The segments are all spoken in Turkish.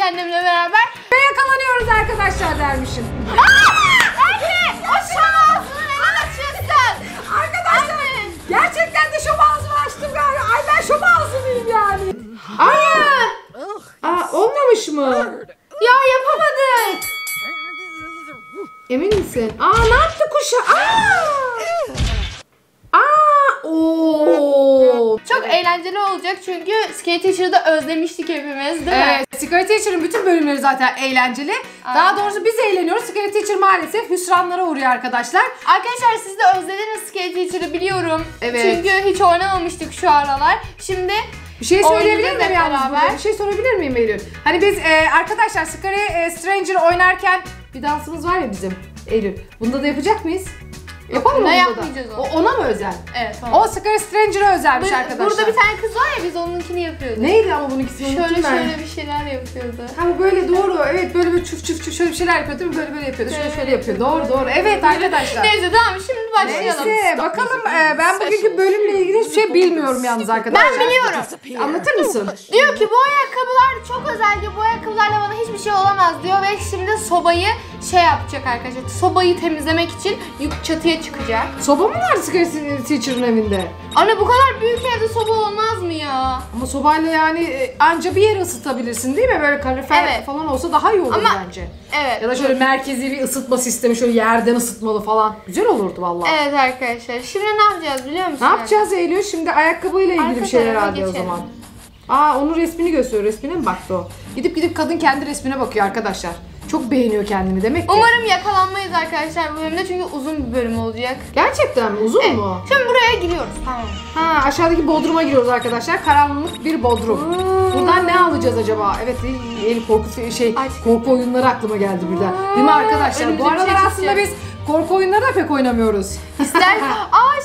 izledik annemle beraber. Ve yakalanıyoruz arkadaşlar dermişim. Anne! O şom ağzını açıyorsun. Arkadaşlar anne, gerçekten de şom ağzını açtım galiba. Ay ben şom ağzınıyım yani. Aa olmamış mı? Ya yapamadık. Emin misin? Aa ne yaptı kuşa? Çok eğlenceli olacak çünkü Scary Teacher'ı da özlemiştik hepimiz, değil mi? Evet, Scary Teacher'ın bütün bölümleri zaten eğlenceli. Aynen. Daha doğrusu biz eğleniyoruz. Scary Teacher maalesef hüsranlara uğruyor arkadaşlar. Arkadaşlar siz de özlediniz Scary Teacher'ı biliyorum. Evet. Çünkü hiç oynamamıştık şu aralar. Şimdi bir şey söyleyebilir miyim yalnız burada? Bir şey sorabilir miyim Eylül? Hani biz arkadaşlar Scary Stranger oynarken bir dansımız var ya bizim Eylül. Bunda da yapacak mıyız? Yapalım mı onu? Yapmayacağız onu. Ona mı özel? Evet. Tamam. O Scary Stranger'a özelmiş arkadaşlar. Burada bir tane kız var ya, biz onunkini yapıyorduk. Neydi ama bununkisini unuttum ben. Şöyle bir şeyler yapıyordu. Ha böyle doğru. Evet böyle böyle çuf çuf çuf şöyle bir şeyler yapıyordu değil mi? Böyle böyle yapıyordu. Şöyle şöyle yapıyor. Doğru. Evet arkadaşlar. Neyse tamam şimdi başlayalım. Neyse bakalım ben bugünkü bölümle ilgili hiçbir şey bilmiyorum yalnız arkadaşlar. Ben biliyorum. Anlatır mısın? Diyor ki bu ayakkabılar çok özel diyor. Bu ayakkabılarla bana hiçbir şey olamaz diyor ve şimdi sobayı şey yapacak arkadaşlar. Sobayı temizlemek için çatıya çıkacak. Soba mı var Scary Teacher'ın evinde? Anne bu kadar büyük evde soba olmaz mı ya? Ama sobayla yani anca bir yer ısıtabilirsin değil mi? Böyle kalorifer falan olsa daha iyi olur ama, bence. Evet. Ya da şöyle merkezi bir ısıtma sistemi, şöyle yerden ısıtmalı falan. Güzel olurdu vallahi. Evet arkadaşlar. Şimdi ne yapacağız biliyor musunuz? Ne yapacağız Eylül? Şimdi ayakkabıyla ilgili bir şeyler alacağız o zaman. Aa onun resmini gösteriyor. Resmine mi baktı o? Gidip kadın kendi resmine bakıyor arkadaşlar. Çok beğeniyor kendini demek ki. Umarım yakalanmayız arkadaşlar bu bölümde çünkü uzun bir bölüm olacak. Gerçekten mi? Uzun mu? Şimdi buraya giriyoruz. Tamam. Ha aşağıdaki bodruma giriyoruz arkadaşlar. Karanlık bir bodrum. Buradan ne alacağız acaba? Evet korku oyunları aklıma geldi birden. Değil mi arkadaşlar? Önümüzde bu aralar aslında biz korku oyunları da pek oynamıyoruz. İstersen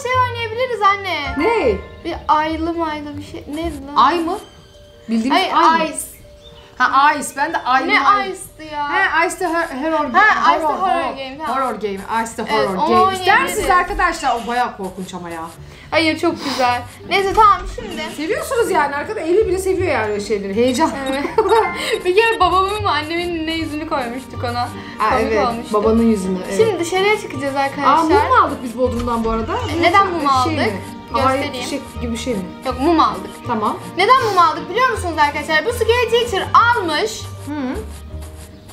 şey oynayabiliriz anne. Ne? Bir aylı bir şey. Ne lan? Ay mı? Bildiğimiz ay mı? Ha Ice, ben de Ice. Ne Ice'dı ya? He Ice the Horror. Ha Ice the Horror Game. Horror Game, Ice the Horror Game. İster misiniz arkadaşlar? O bayağı korkunç ama ya. Hayır çok güzel. Neyse tamam şimdi. Seviyorsunuz yani arkada Eylül bile seviyor yani şeyleri. Heyecan. Bir kere babamın mı annemin ne yüzünü koymuştuk ona. Evet olmuştu. Babanın yüzünü. Evet. Şimdi dışarıya çıkacağız arkadaşlar. Aa mum mu aldık biz Bodrum'dan bu arada? Neden mum aldık? Göstereyim. Ay, fişek gibi bir şey mi? Yok mum aldık. Tamam. Neden mum aldık biliyor musunuz arkadaşlar? Bu Scary Teacher almış. Hı.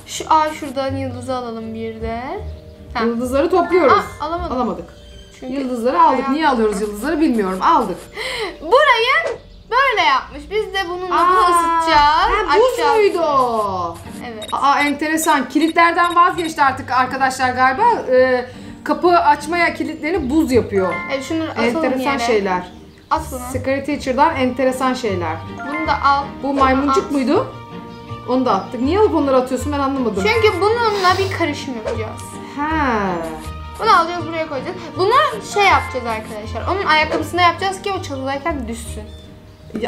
Şu şuradan yıldızı alalım bir de. Ha. Yıldızları topluyoruz. Alamadık. Çünkü yıldızları aldık. Niye alıyoruz yıldızları bilmiyorum. Aldık. Burayı böyle yapmış. Biz de bununla bunu ısıtacağız. Ha, buz muydu o? Evet. Enteresan. Kilitlerden vazgeçti artık arkadaşlar galiba. Kapı açmaya kilitlerini buz yapıyor. Evet şunları asalım enteresan yere. Şeyler. At bunu. Scary Teacher'dan enteresan şeyler. Bunu da al. Bu maymuncuk muydu? Onu da attık. Niye alıp onları atıyorsun ben anlamadım. Çünkü bununla bir karışım yapacağız. Bunu alacağız buraya koyacağız. Buna şey yapacağız arkadaşlar. Onun ayakkabısını yapacağız ki o çalıdayken düşsün.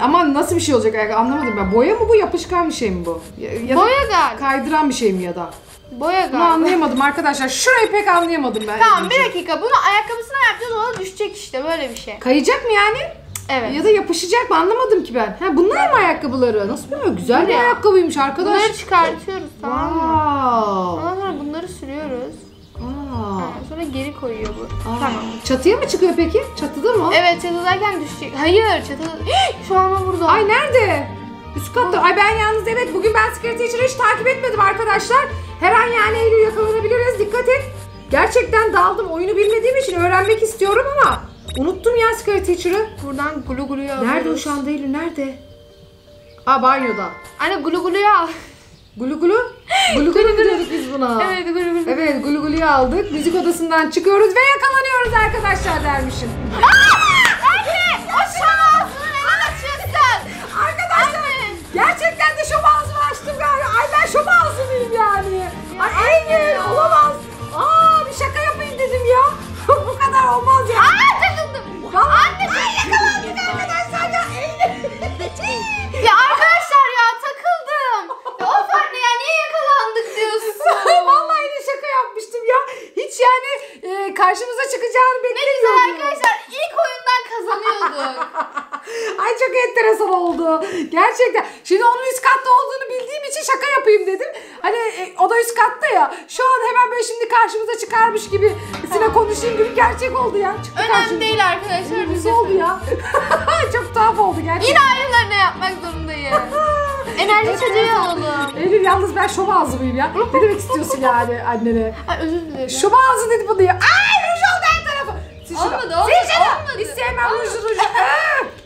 Ama nasıl bir şey olacak ayakkabı anlamadım ben. Boya mı bu yapışkan bir şey mi bu? Ya boya da. Kaydıran bir şey mi ya da? Boya galiba. Bunu anlayamadım arkadaşlar. Şurayı pek anlayamadım ben. Tamam bir dakika. Bunu ayakkabısına yapacağız. Ona düşecek işte. Böyle bir şey. Kayacak mı yani? Evet. Ya da yapışacak mı? Anlamadım ki ben. Ha bunlar mı ayakkabıları? Nasıl bilmiyorum. Güzel bir ayakkabıymış arkadaş. Bunları çıkartıyoruz tamam mı? Ondan sonra bunları sürüyoruz. Sonra geri koyuyor bu. Tamam. Çatıya mı çıkıyor peki? Çatıda mı? Evet çatıdayken düşecek. Hayır çatıda. Şu an burada. Ay nerede? Üst katta. Ay ben yalnız bugün ben Secret Teacher'ı hiç takip etmedim arkadaşlar. Her an yani Eylül yakalanabiliriz. Dikkat et. Gerçekten daldım. Oyunu bilmediğim için öğrenmek istiyorum ama unuttum ya Scary Teacher'ı. Buradan gulu alıyoruz. Nerede o şu anda Eylül? Nerede? Banyoda. Anne gulu al. Gulu gulu diyorduk biz buna. Evet gulu. Evet gulu aldık. Müzik odasından çıkıyoruz ve yakalanıyoruz arkadaşlar dermişim. Anne! O şom ağzını açıyorsun. Arkadaşlar gerçekten de şom ağzını açtım galiba. Ay ben şom ağzınıyım yani. Ay Eylül olamaz. Bir şaka yapayım dedim ya. Bu kadar olmaz ya. Takıldım. Anne yakalandık arkadaşlar ya Eylül. Ya arkadaşlar ya takıldım. Of anne ya niye yakalandık diyorsun? Vallahi yine şaka yapmıştım ya. Hiç yani karşımıza çıkacağını beklemiyordum. Ne güzel arkadaşlar ilk oyun. enteresan oldu. Gerçekten. Şimdi onun üst katta olduğunu bildiğim için şaka yapayım dedim. Hani o da üst katta ya. Şu an hemen böyle şimdi karşımıza çıkarmış gibi, sizinle konuşayım gibi gerçek oldu ya. Çıktı önemli karşımıza. Değil arkadaşlar. Biz oldu ya. Çok tuhaf oldu gerçekten. Yine ayrılarına yapmak zorundayım. Enerji çocuğu oğlum. Eylül yalnız ben şov ağzı mıyım ya? Ne demek istiyorsun yani annene? Ay özür dilerim. Şov ağzı dedi bunu ya. Ay ruj oldu her tarafı. Olmadı olmadı. Hiç sevmem ruju.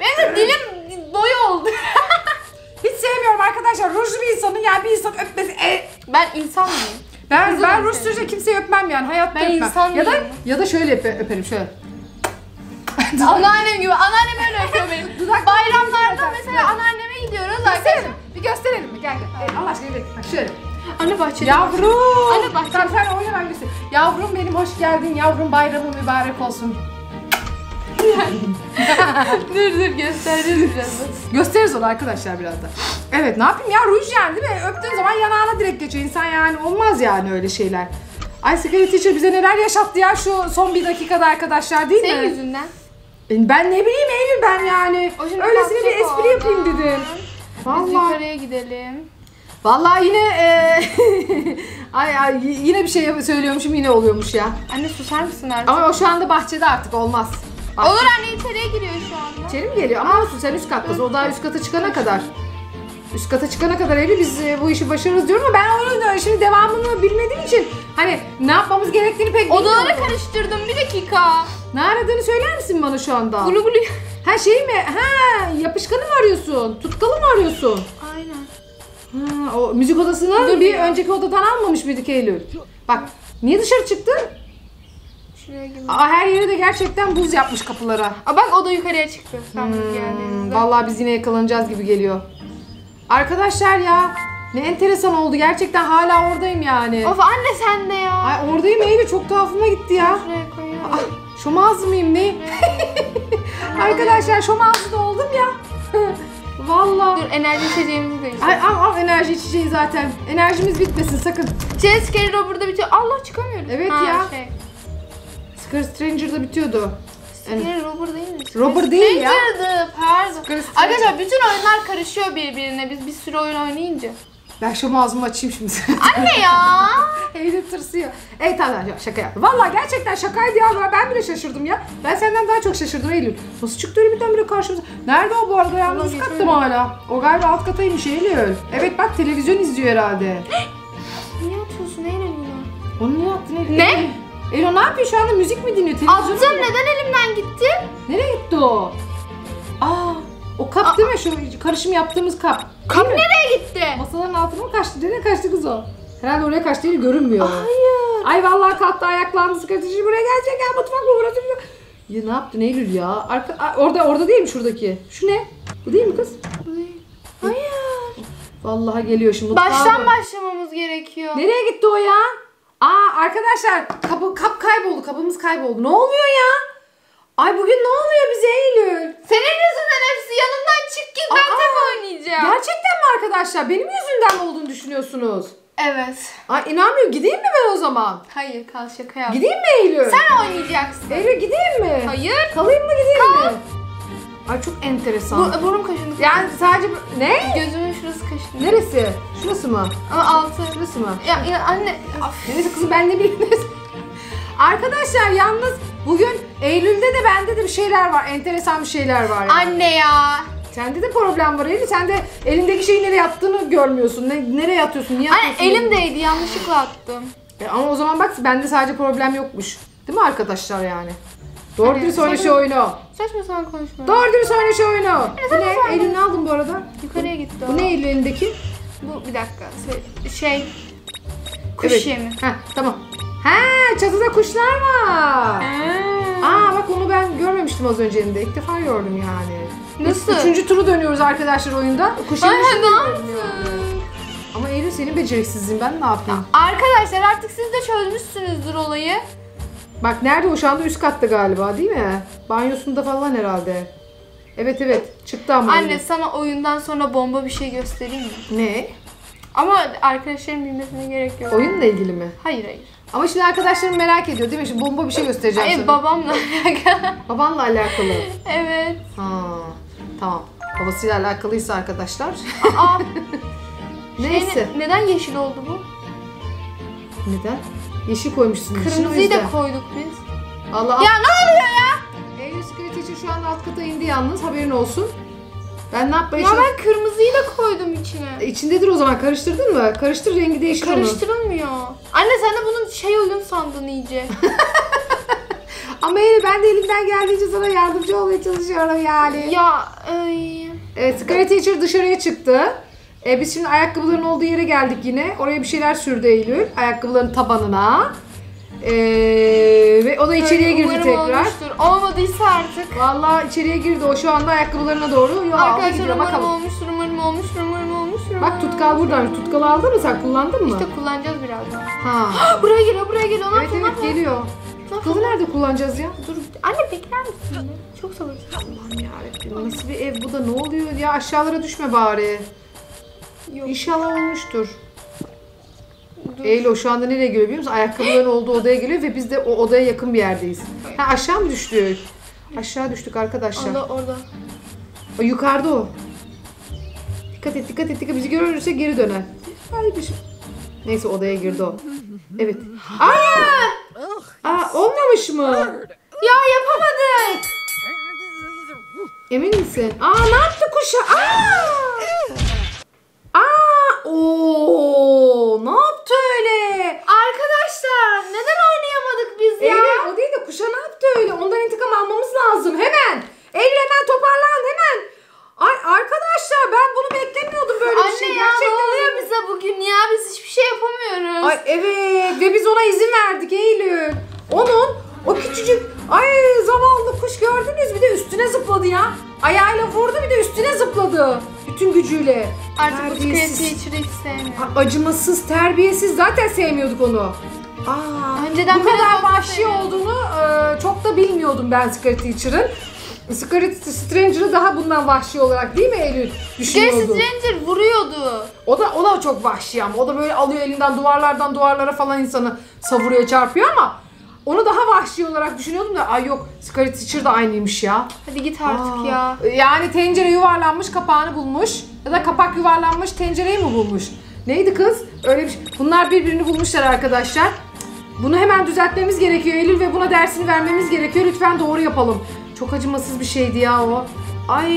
Benim de dilim boyu oldu. Hiç sevmiyorum arkadaşlar. Rujlu bir insanın yani bir insan öpmesi. Ben insan mıyım? Ben ruj sürece kimseyi öpmem yani. Hayatta öpmem. Ben insan mıyım? Ya da şöyle öperim şöyle. Anneannem gibi. Anneannem öyle öpüyor benim. Bayramlarda mesela anneanneme gidiyoruz arkadaşlar. Bir gösterelim mi? Gel gel. Allah aşkına gidelim. Bak şöyle. Anne bahçede. Yavrum. Anne bahçede. Sen oyna ben göstereyim. Yavrum benim hoş geldin. Yavrum bayramı mübarek olsun. dur gösteririz biraz. Gösteririz onu arkadaşlar birazdan. Evet ne yapayım ya ruj yani değil mi? Öptüğün zaman yanağına direkt geçiyor. İnsan yani olmaz yani öyle şeyler. Ay Secret Teacher bize neler yaşattı ya şu son bir dakikada arkadaşlar değil mi? Senin yüzünden. Ben ne bileyim Eylül ben yani. Öylesine bir espri yapayım dedim. Biz yukarıya gidelim. Vallahi yine ay yine bir şey söylüyormuşum yine oluyormuş ya. Anne susar mısın artık? Ama o şu anda bahçede artık olmaz. Bahçede. Olur anne içeriye giriyor şu anda. İçeri mi geliyor? Ama olsun sen üst kattasın. O daha üst kata çıkana kadar. Üst kata çıkana kadar Eylül biz bu işi başarırız diyorum ama ben onun şimdi devamını bilmediğim için hani ne yapmamız gerektiğini pek bilmiyorum. Odaları karıştırdım bir dakika. Ne aradığını söyler misin bana şu anda? Gulu gulu. Ha şey mi? Ha yapışkanı mı arıyorsun? Tutkalı mı arıyorsun? Aynen. Ha, o müzik odasını dur bir ya. Önceki odadan almamış mıydık Eylül? Bak niye dışarı çıktı? Şuraya girmiş. Aa, her yere de gerçekten buz yapmış kapılara. Aa, bak o da yukarıya çıktı. Yani. Vallahi biz yine yakalanacağız gibi geliyor. Arkadaşlar ya ne enteresan oldu gerçekten hala oradayım yani. Of anne sen de ya. Ay oradayım Eylül çok tuhafıma gitti ya. Şuraya koyuyorum. Aa, şomaz mıyım ne? Arkadaşlar şomazlı da oldum ya. Vallahi. Dur enerji içeceğimizi de içelim. Al enerji içeceği zaten. Enerjimiz bitmesin sakın. Scary Robert'da bitiyor. Allah çıkamıyorum. Evet ha, ya. Şey. Scary Stranger'da bitiyordu. Scary Robert değil mi? Robert değil ya. Stranger'dı pardon. Arkadaşlar bütün oyunlar karışıyor birbirine. Biz bir sürü oyun oynayınca. Ben şu ağzımı açayım şimdi. Anne ya. Eylül tırsıyor. Evet tamam şaka yap. Vallahi gerçekten şakaydı ya. Ben bile şaşırdım ya. Ben senden daha çok şaşırdım Eylül. Nasıl çıktı öyle birdenbire karşımıza? Nerede o bu arada ya? Nasıl kattım hala? O galiba alt kataymış Eylül. Evet bak televizyon izliyor herhalde. Niye atıyorsun Eylül bunu? Onu niye attın Eylül? Ne? Eylül ne yapıyor şu anda? Müzik mi dinliyor? Televizyon attım neden elimden gitti? Nereye gitti o? Aa. O kap değil mi? Şu karışım yaptığımız kap. Kap nereye gitti? Masaların altına mı kaçtı? Nereye kaçtı kız o? Herhalde oraya kaçtı değil görünmüyor. Hayır. Ay vallahi kalktı ayaklandı sıkıntıcı buraya gelecek ya mutfak mı burası mı? Ya ne yaptın Eylül ya? Orada değil mi şuradaki? Şu ne? Bu değil mi kız? Bu değil. Hayır. Vallahi geliyor şimdi. Baştan başlamamız gerekiyor. Nereye gitti o ya? Aa arkadaşlar kap kayboldu. Kapımız kayboldu. Ne oluyor ya? Ay bugün ne oluyor bize Eylül? Senin yüzünden hepsi yanımdan çık git ben tek oynayacağım. Gerçekten mi arkadaşlar? Benim yüzümden mi olduğunu düşünüyorsunuz? Evet. Ay inanmıyorum. Gideyim mi ben o zaman? Hayır kal şaka yap. Gideyim mi Eylül? Sen oynayacaksın. Eylül gideyim mi? Hayır. Kalayım mı gideyim mi? Ay çok enteresan. Burnum kaşındı. Yani sadece ne? Gözümün şurası kaşındı. Neresi? Şurası mı? Altı. Şurası mı? Ya anne. Neyse kızım ben ne bileyim. Arkadaşlar yalnız bugün Eylül'de de bende de bir şeyler var. Enteresan bir şeyler var. Yani. Anne ya. Sende de problem var Eylül. Sen de elindeki şeyi nereye attığını görmüyorsun. Nereye atıyorsun? Niye atıyorsun? Anne elimdeydi. Yanlışlıkla attım. Ama o zaman bak bende sadece problem yokmuş. Değil mi arkadaşlar yani? Doğru hani, dürüst oynaşı oyunu. Saçma sapan konuşma. Doğru dürüst oynaşı oyunu. Ne? Elini aldın bu arada. Yukarıya gitti o. Bu ne Eylül elindeki? Bu bir dakika. Şey. Kuş evet. Yemi. Heh, tamam. He çatıda kuşlar var. Aa bak onu ben görmemiştim az önceinde. İlk defa gördüm yani. Nasıl? Üçüncü turu dönüyoruz arkadaşlar oyunda. Kuşlar ama Eylül senin beceriksizliğin ben ne yapayım? Arkadaşlar artık siz de çözmüşsünüzdür olayı. Bak nerede o şu anda üst katta galiba değil mi? Banyosunda falan herhalde. Evet çıktı ama. Anne öyle. Sana oyundan sonra bomba bir şey göstereyim mi? Ne? Ama arkadaşların bilmesine gerek yok. Oyunla ilgili mi? Hayır. Ama şimdi arkadaşlarım merak ediyor değil mi? Şimdi bomba bir şey göstereceğim sana. Babamla alakalı. Babanla alakalı. Evet. Ha, tamam. Babasıyla alakalıysa arkadaşlar. Aa, neyse. Neden yeşil oldu bu? Neden? Yeşil koymuşsunuz. Kırmızıyı da koyduk biz. Allah ya ne oluyor ya? Eylül Secret Teacher şu anda alt kata indi yalnız, haberin olsun. Ben ne yapmaya çalışıyorum? Ya ben kırmızıyı da koydum içine. İçindedir o zaman, karıştırdın mı? Karıştır, rengi değişir. Karıştırılmıyor. Anne sen de bunun şey oyun sandın iyice. Ama Eylül ben de elimden geldiğince sana yardımcı olmaya çalışıyorum yani. Ya ay. Evet, Scary Teacher dışarıya çıktı. Biz şimdi ayakkabıların olduğu yere geldik yine. Oraya bir şeyler sürdü Eylül. Ayakkabıların tabanına. Ve o da içeriye girdi tekrar. Olmuştur. Olmadıysa artık. Valla içeriye girdi o şu anda ayakkabılarına doğru. Yo, arkadaşlar umarım olmuştur. Bak tutkal buradan. Tutkalı aldın mı sen? Kullandın mı? İşte kullanacağız birazdan. Ha. buraya geliyor. Evet evet geliyor. Tutkalı nerede kullanacağız ya? Dur. Anne bekler misin? Çok sabırsız. Allah'ım yarabbim. Nasıl bir ev bu da, ne oluyor ya? Aşağılara düşme bari. Yok. İnşallah olmuştur. Dur. Eylül şu anda nereye geliyor biliyor musun? Ayakkabıların olduğu odaya geliyor ve biz de o odaya yakın bir yerdeyiz. Ha, aşağı mı düştük? Aşağı düştük arkadaşlar. Orada. O yukarıda o. Dikkat et. Bizi görürse geri döner. Hayır. Neyse odaya girdi o. Evet. Aa olmamış mı? Ya yapamadık. Emin misin? Aa ne yaptı kuşa? Ooo ne yaptı öyle? Arkadaşlar neden oynayamadık biz ya? Eylül o değil de kuşa ne yaptı öyle? Ondan intikam almamız lazım hemen. Eylül hemen toparlan hemen. Ay arkadaşlar ben bunu beklemiyordum böyle bir şey. Anne ya ne oluyor bize bugün ya? Biz hiçbir şey yapamıyoruz. Ay evet ve biz ona izin verdik Eylül. O küçücük ay zavallı kuş gördünüz bir de üstüne zıpladı ya. Ayağıyla vurdu bir de üstüne zıpladı. Bütün gücüyle. Artık bu Scary Teacher'ı hiç sevmiyorum. Acımasız, terbiyesiz, zaten sevmiyorduk onu. Önceden bu kadar vahşi olduğunu çok da bilmiyordum ben Scary Teacher'ın. Scary Stranger'ı daha bundan vahşi olarak değil mi Eylül? Scary Stranger vuruyordu. O da çok vahşi ama o da böyle alıyor elinden duvarlardan duvarlara falan insanı savuruyor, çarpıyor ama onu daha vahşi olarak düşünüyordum da ay yok Scary Teacher da aynıymış ya. Hadi git artık ya. Yani tencere yuvarlanmış kapağını bulmuş ya da kapak yuvarlanmış tencereyi mi bulmuş? Neydi kız? Öyle bir şey. Bunlar birbirini bulmuşlar arkadaşlar. Bunu hemen düzeltmemiz gerekiyor Eylül ve buna dersini vermemiz gerekiyor. Lütfen doğru yapalım. Çok acımasız bir şeydi ya o. Ay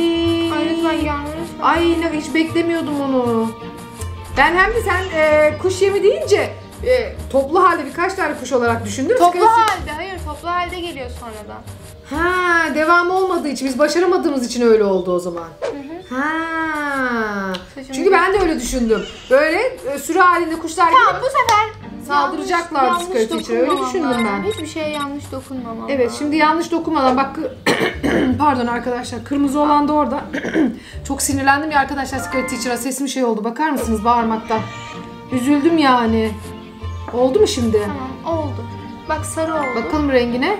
lütfen gelme. Ay hiç beklemiyordum onu. Ben hem de sen kuş yemi deyince toplu halde birkaç tane kuş olarak düşündüm. Toplu halde geliyor sonradan. Ha, devamı olmadığı için, biz başaramadığımız için öyle oldu o zaman. Hı hı. Ha. Çünkü ben de öyle düşündüm. Böyle sürü halinde kuşlar gibi. Tamam bu sefer saldıracaklar Scary Teacher'a. Öyle düşündüm ben. Hiçbir şeye yanlış dokunmamam. Evet şimdi yanlış dokunmadan bak pardon arkadaşlar kırmızı olan da orada. Çok sinirlendim ya arkadaşlar Scary Teacher'a, sesim şey oldu bakar mısınız bağırmaktan. Üzüldüm yani. Oldu mu şimdi? Tamam oldu. Bak sarı oldu. Bakalım rengine.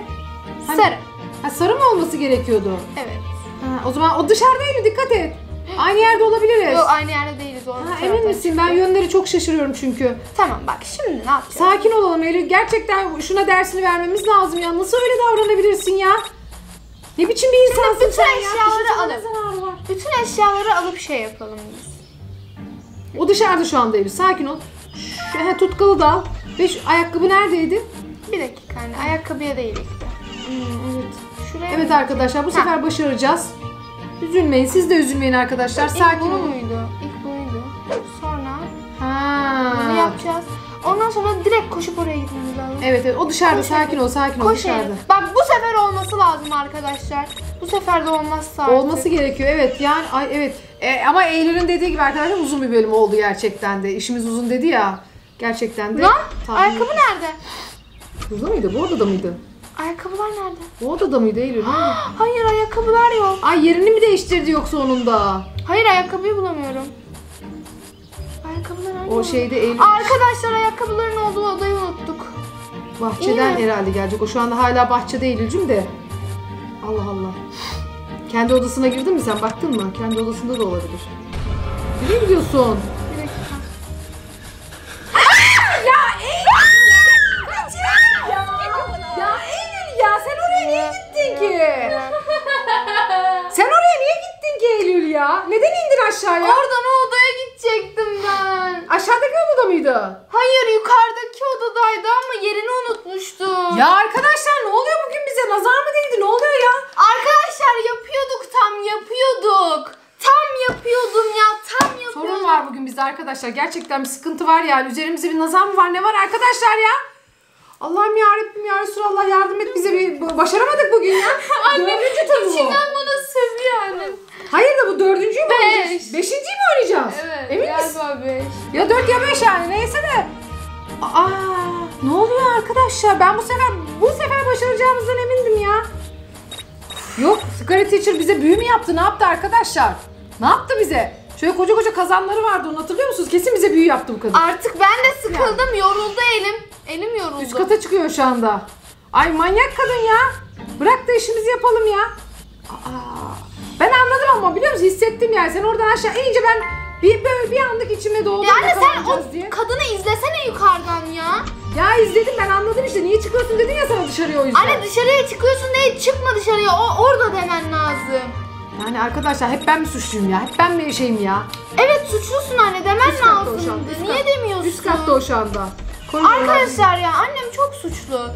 Sarı. Ha, sarı mı olması gerekiyordu? Evet. Ha, o zaman o dışarıdaydı, dikkat et. Aynı yerde olabiliriz. Yok aynı yerde değiliz. Emin misin? Çıktı. Ben yönleri çok şaşırıyorum çünkü. Tamam bak şimdi ne yapacağız? Sakin olalım Eylül. Gerçekten şuna dersini vermemiz lazım ya. Nasıl öyle davranabilirsin ya? Ne biçim bir insansın sen ya? Bütün eşyaları alıp şey yapalım biz. O dışarıda şu anda Eylül. Sakin ol. Tutkalı da al. Ve şu ayakkabı neredeydi? Bir dakika anne. Ayakkabıya değil işte. Evet. Evet arkadaşlar bu sefer başaracağız. Üzülmeyin. Siz de üzülmeyin arkadaşlar. Sakin olun. İlk buydu. Sonra bunu yapacağız. Ondan sonra direkt koşup oraya gitmemiz lazım. Evet. O dışarıda. Sakin ol. Dışarıda. Bak bu sefer olması lazım arkadaşlar. Bu sefer de olmazsa artık. Olması gerekiyor. Evet. Yani evet. Ama Eylül'ün dediği gibi arkadaşlar uzun bir bölüm oldu gerçekten de. İşimiz uzun dedi ya. Gerçekten de. Lan ayakkabı nerede? Burada mıydı? Bu odada mıydı? Ayakkabılar nerede? Bu odada mıydı Eylül? Hayır ayakkabılar yok. Ay yerini mi değiştirdi yoksa onun da? Hayır ayakkabıyı bulamıyorum. Ayakkabılar nerede? O şeyde Eylül. Arkadaşlar ayakkabıların olduğu odayı unuttuk. Bahçeden herhalde gelecek. O şu anda hala bahçede Eylül'cüm de. Allah Allah. Kendi odasına girdin mi sen? Baktın mı? Kendi odasında da olabilir. Nereye gidiyorsun? Bir dakika. Ya Eylül! Kaç ya! Ya Eylül ya! Sen oraya niye gittin ki? Sen oraya niye gittin ki Eylül ya? ya? Neden indin aşağıya? Oradan o odaya gidecektim ben. Aşağıdaki odada mıydı? Hayır, yukarıdaki odadaydı ama yerini unutmuştum. Ya arkadaşlar ne oluyor bugün bize? Nazar mı değdi? Ne oluyor ya? Arkadaşlar yapıyorduk, tam yapıyorduk. Tam yapıyordum ya, tam yapıyordum. Sorun var bugün bizde arkadaşlar. Gerçekten bir sıkıntı var yani. Üzerimizde bir nazar mı var? Ne var arkadaşlar ya? Allah'ım yarabbim ya Resulallah, yardım et bize, bir başaramadık bugün ya. Anne içinden bana sövdü yani. Hayır da bu dördüncüyü mü oynayacağız? Beşinciyi mi oynayacağız? Evet. Emin misin? Beş. Ya 4 ya 5 yani, neyse de. Aa, ne oluyor arkadaşlar? Ben bu sefer başaracağımızdan emindim ya. Yok, Scary Teacher bize büyü mü yaptı? Ne yaptı arkadaşlar? Ne yaptı bize? Şöyle koca koca kazanları vardı, onu hatırlıyor musunuz? Kesin bize büyü yaptı bu kadın. Artık ben de sıkıldım yani. Yoruldu elim. Elim yoruldu. Üst kata çıkıyor şu anda. Ay manyak kadın ya. Bırak da işimizi yapalım ya. Aa, ben anladım ama biliyor musun? Hissettim yani. Sen oradan aşağı inince ben bir anlık içime doğdu. Yani sen o diye kadını izlesene yukarıdan ya. Ya izledim ben, anladım işte. Niye çıkıyorsun dedin ya sana dışarıya o yüzden. Anne dışarıya çıkıyorsun diye çıkma dışarıya. O orada demen lazım. Yani arkadaşlar hep ben mi suçluyum ya? Hep ben mi şeyim ya? Evet suçlusun anne, demen lazım. Niye demiyorsun? Üst katta o şu anda. Arkadaşlar ya annem çok suçlu.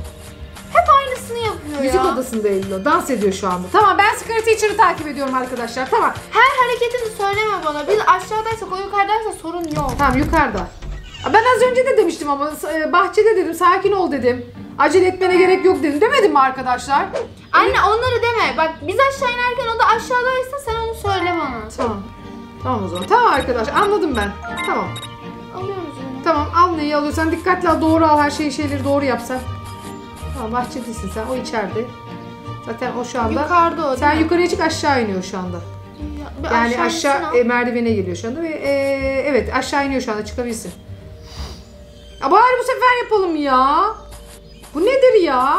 Hep aynısını yapıyor. Müzik odasında Eylül dans ediyor şu anda. Tamam ben Secret Teacher'ı takip ediyorum arkadaşlar. Tamam. Her hareketini söyleme bana. Biz aşağıdaysak o yukarıdaysa sorun yok. Tamam yukarıda. Ben az önce de demiştim ama bahçede dedim, sakin ol dedim. Acele etmene gerek yok dedim. Demedim mi arkadaşlar? Anne onları deme. Bak biz aşağı inerken o da aşağıdaysa sen onu söyle bana. Tamam. Tamam o zaman. Tamam arkadaş anladım ben. Tamam. Tamam al neyi alıyorsan dikkatli al, doğru al, her şeyleri doğru yapsan. Tamam bahçedesin sen, o içeride. Zaten o şu anda. Yukarıda o. Sen yukarıya çık, aşağı iniyor şu anda. Ya, yani aşağı merdivene geliyor şu anda ve evet aşağı iniyor şu anda, çıkabilirsin. Ya bari bu sefer yapalım ya. Bu nedir ya?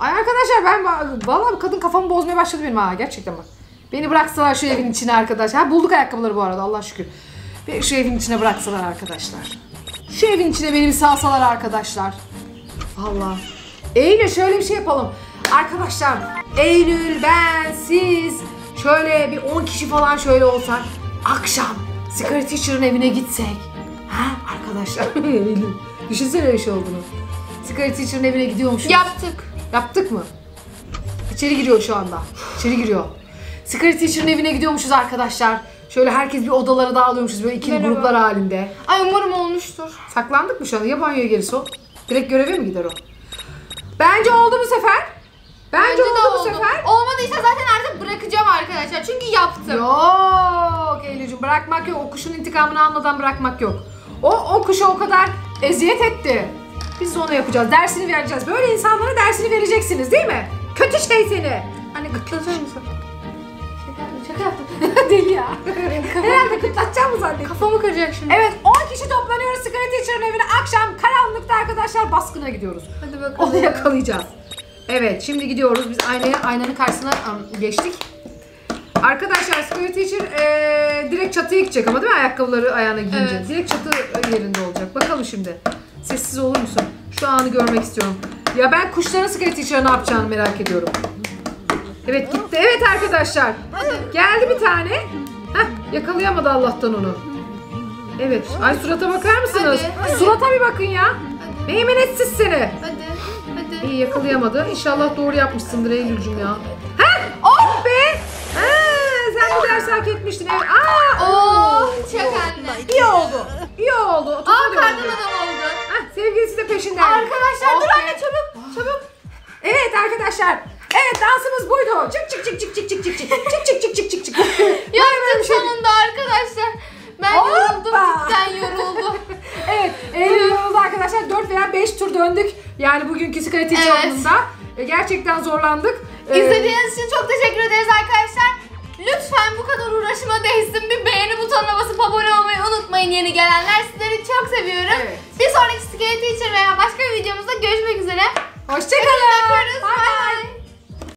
Ay arkadaşlar ben vallahi kadın kafamı bozmaya başladı benim ha, gerçekten bak. Beni bıraksalar şu evin içine arkadaşlar. Ha bulduk ayakkabıları bu arada Allah şükür. Şu evin içine bıraksalar arkadaşlar. Şu evin içine beni bir salsalar arkadaşlar. Vallahi. Eylül şöyle bir şey yapalım. Arkadaşlar Eylül, ben, siz şöyle bir 10 kişi falan şöyle olsak. Akşam Secret Teacher'ın evine gitsek. Ha arkadaşlar Eylül. Düşünsene bir şey olduğunu. Secret Teacher'ın evine gidiyormuşuz. Yaptık. Yaptık mı? İçeri giriyor şu anda. İçeri giriyor. Secret Teacher'ın evine gidiyormuşuz arkadaşlar. Şöyle herkes bir odalara dağılıyormuşuz böyle ikili gruplar halinde. Ay umarım olmuştur. Saklandık mı şu anda? Ya banyoya gerisi o. Direkt göreve mi gider o? Bence oldu bu sefer. Bence oldu bu sefer. Olmadıysa zaten artık bırakacağım arkadaşlar. Çünkü yaptım. Yok Eylül'cüğüm, bırakmak yok. O kuşun intikamını almadan bırakmak yok. O kuşa o kadar eziyet etti. Biz de ona yapacağız. Dersini vereceğiz. Böyle insanlara dersini vereceksiniz değil mi? Kötü şey seni. Hani kıtlatır mısın? Şaka yaptım. Deli ya. Herhalde kıtlatacağım mı zannediyorsun? Kafamı kıracak şimdi. Evet 10 kişi toplanıyoruz Scary Teacher'ın evine. Akşam karanlıkta arkadaşlar baskına gidiyoruz. Hadi bakalım. Onu yakalayacağız. Evet şimdi gidiyoruz. Biz aynanın karşısına geçtik. Arkadaşlar Scary Teacher direkt çatıya gidecek ama değil mi? Ayakkabıları ayağına giyince. Evet. Direkt çatı yerinde olacak. Bakalım şimdi. Sessiz olur musun? Şu anı görmek istiyorum. Ya ben kuşların Scary Teacher'ı ne yapacağını merak ediyorum. Evet gitti. Evet arkadaşlar. Hadi. Geldi bir tane. Heh, yakalayamadı Allah'tan onu. Evet. Ay surata bakar mısınız? Hadi. Surata bir bakın ya. Meymenetsiz seni. Hadi. İyi yakalayamadı. İnşallah doğru yapmışsındır Eylül'cüm ya. Heh! Oh be! Sen bu dersi hak etmiştin. Evet. Oh! Çakallı. İyi oldu. İyi oldu. Kardan adam oldu. Heh, sevgilisi de peşinden. Arkadaşlar dur anne çabuk. Çabuk. Evet arkadaşlar. Evet dansımız buydu. Çık çık çık çık çık çık çık çık çık çık çık çık çık. Yaptım sonunda arkadaşlar. Ben yoruldum, cidden yoruldum. Evet, yoruldu arkadaşlar. 4 veya 5 tur döndük. Yani bugünkü Secret Teacher oyununda. Gerçekten zorlandık. İzlediğiniz için çok teşekkür ederiz arkadaşlar. Lütfen bu kadar uğraşıma değsin. Bir beğeni butonuna basıp abone olmayı unutmayın yeni gelenler. Sizleri çok seviyorum. Evet. Bir sonraki Secret Teacher veya başka bir videomuzda görüşmek üzere. Hoşçakalın. Bye bye.